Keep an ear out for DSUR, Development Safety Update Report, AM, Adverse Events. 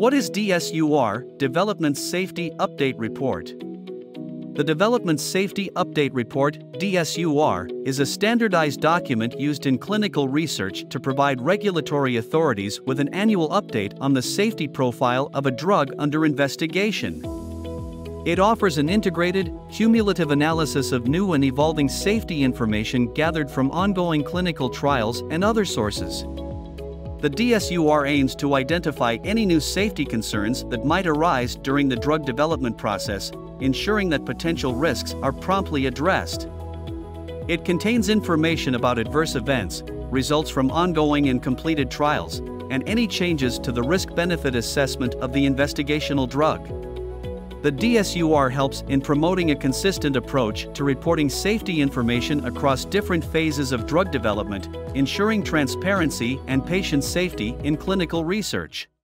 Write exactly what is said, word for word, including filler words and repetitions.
What is D S U R, Development Safety Update Report? The Development Safety Update Report, D S U R, is a standardized document used in clinical research to provide regulatory authorities with an annual update on the safety profile of a drug under investigation. It offers an integrated, cumulative analysis of new and evolving safety information gathered from ongoing clinical trials and other sources. The D S U R aims to identify any new safety concerns that might arise during the drug development process, ensuring that potential risks are promptly addressed. It contains information about adverse events, results from ongoing and completed trials, and any changes to the risk-benefit assessment of the investigational drug. The D S U R helps in promoting a consistent approach to reporting safety information across different phases of drug development, ensuring transparency and patient safety in clinical research.